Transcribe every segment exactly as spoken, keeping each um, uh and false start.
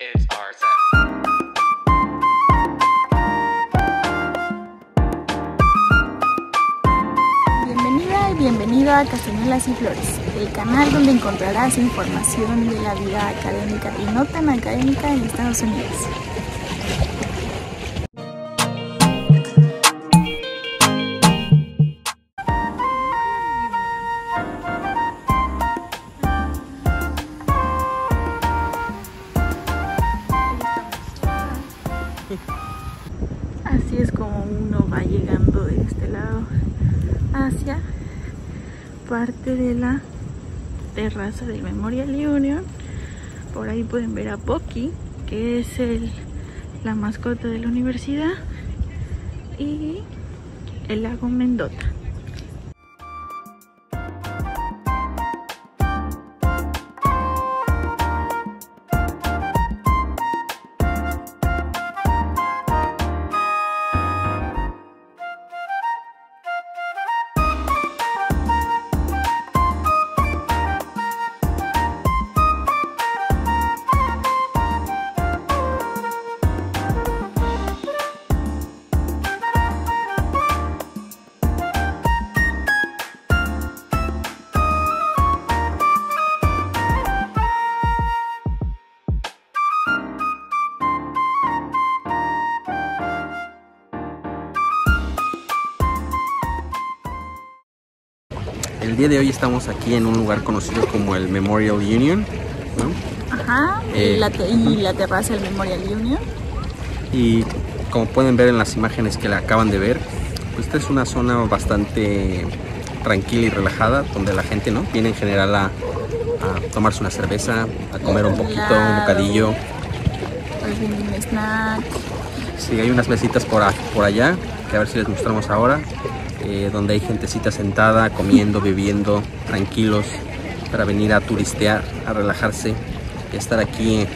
It's our set. Bienvenida y bienvenido a Castañuelas y Flores, el canal donde encontrarás información de la vida académica y no tan académica en Estados Unidos. Así es como uno va llegando de este lado hacia parte de la terraza del Memorial Union. Por ahí pueden ver a Bucky, que es el, la mascota de la universidad, y el lago Mendota. El día de hoy estamos aquí en un lugar conocido como el Memorial Union, ¿no? Ajá, eh, y, la te y la terraza del Memorial Union. Y como pueden ver en las imágenes que la acaban de ver, pues esta es una zona bastante tranquila y relajada, donde la gente, ¿no?, viene en general a, a tomarse una cerveza, a comer un poquito, un bocadillo. Pues viene un snack. Sí, hay unas mesitas por, por allá, que a ver si les mostramos ahora. Eh, donde hay gentecita sentada, comiendo, bebiendo, tranquilos, para venir a turistear, a relajarse, y estar aquí,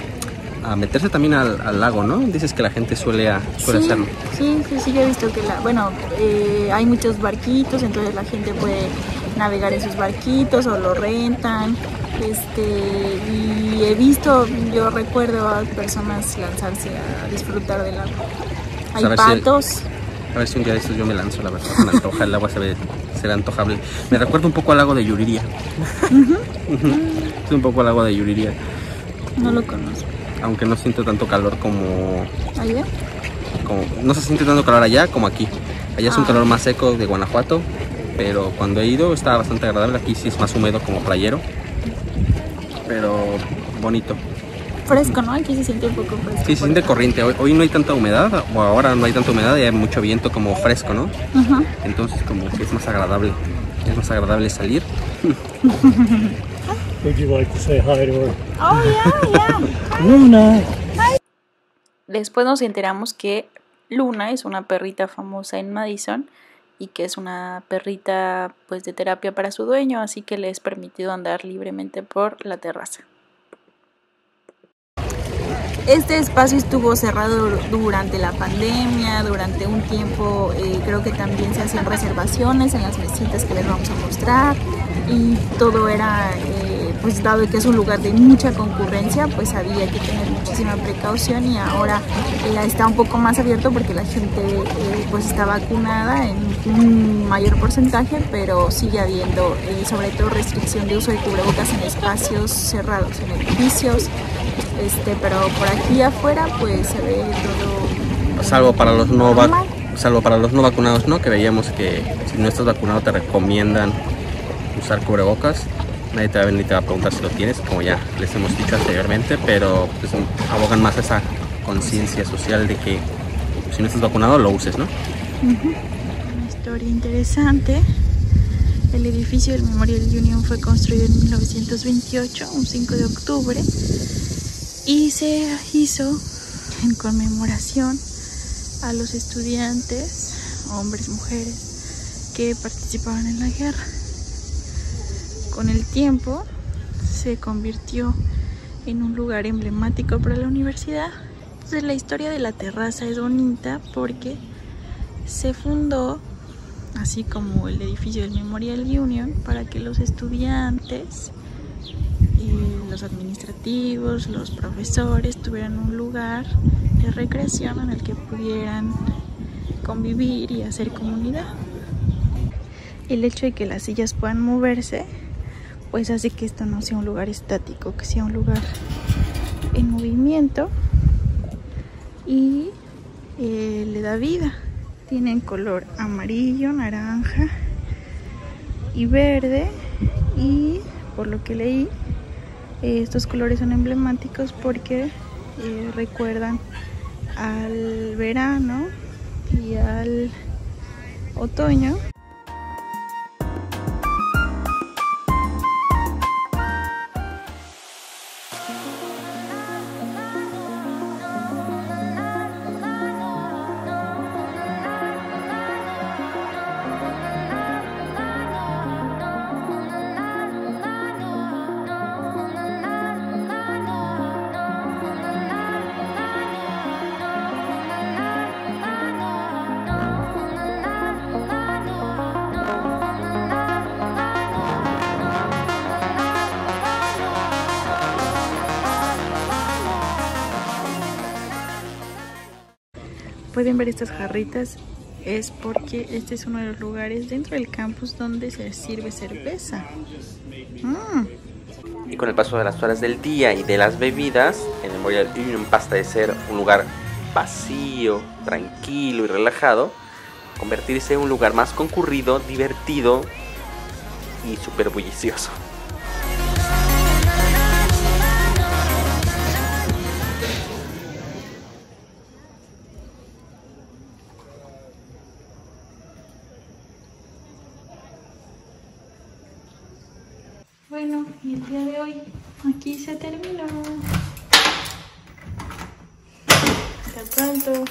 a meterse también al, al lago, ¿no? Dices que la gente suele, a, suele sí, hacerlo. Sí, sí, sí, yo he visto que, la, bueno, eh, hay muchos barquitos, entonces la gente puede navegar en sus barquitos o lo rentan, este, y he visto, yo recuerdo a personas lanzarse a disfrutar del lago. Hay patos. Si el... A ver si un día de estos yo me lanzo, la verdad, me antoja, el agua se ve, se ve antojable. Me recuerda un poco al lago de Yuriría. Es un poco al lago de Yuriría. No lo conozco. Aunque no siento tanto calor como... ¿Allá? Como, no se siente tanto calor allá como aquí. Allá es ah. un calor más seco de Guanajuato, pero cuando he ido está bastante agradable. Aquí sí es más húmedo, como playero, pero bonito. Fresco, ¿no? Aquí se siente un poco fresco. Sí, se siente corriente. Hoy, hoy no hay tanta humedad, o ahora no hay tanta humedad y hay mucho viento como fresco, ¿no? Uh-huh. Entonces como que es más agradable. Es más agradable salir. Would you like to say hi to her? Oh, yeah, yeah. Hi. Luna. Hi. Después nos enteramos que Luna es una perrita famosa en Madison y que es una perrita, pues, de terapia para su dueño, así que le es permitido andar libremente por la terraza. Este espacio estuvo cerrado durante la pandemia, durante un tiempo, eh, creo que también se hacían reservaciones en las mesitas que les vamos a mostrar, y todo era, eh, pues dado que es un lugar de mucha concurrencia, pues había que tener muchísima precaución, y ahora eh, está un poco más abierto porque la gente eh, pues está vacunada en un mayor porcentaje, pero sigue habiendo eh, sobre todo restricción de uso de cubrebocas en espacios cerrados, en edificios. Este, pero por aquí afuera pues se ve todo salvo para los no vac salvo para los no vacunados, ¿no? Que veíamos que si no estás vacunado te recomiendan usar cubrebocas. Nadie te va a venir y te va a preguntar si lo tienes, como ya les hemos dicho anteriormente, pero pues abogan más a esa conciencia social de que si no estás vacunado lo uses, ¿no? Uh-huh. Una historia interesante. El edificio del Memorial Union fue construido en mil novecientos veintiocho, un cinco de octubre, y se hizo en conmemoración a los estudiantes, hombres, mujeres, que participaban en la guerra. Con el tiempo se convirtió en un lugar emblemático para la universidad. Entonces la historia de la terraza es bonita porque se fundó, así como el edificio del Memorial Union, para que los estudiantes y los administrativos, los profesores tuvieran un lugar de recreación en el que pudieran convivir y hacer comunidad. El hecho de que las sillas puedan moverse, pues hace que esto no sea un lugar estático, que sea un lugar en movimiento y eh, le da vida. Tienen color amarillo, naranja y verde, y por lo que leí, eh, estos colores son emblemáticos porque eh, recuerdan al verano y al otoño. Pueden ver estas jarritas, es porque este es uno de los lugares dentro del campus donde se sirve cerveza. Mm. Y con el paso de las horas del día y de las bebidas, el Memorial Union pasa de ser un lugar vacío, tranquilo y relajado, convertirse en un lugar más concurrido, divertido y súper bullicioso. Bueno, y el día de hoy aquí se terminó. Hasta pronto.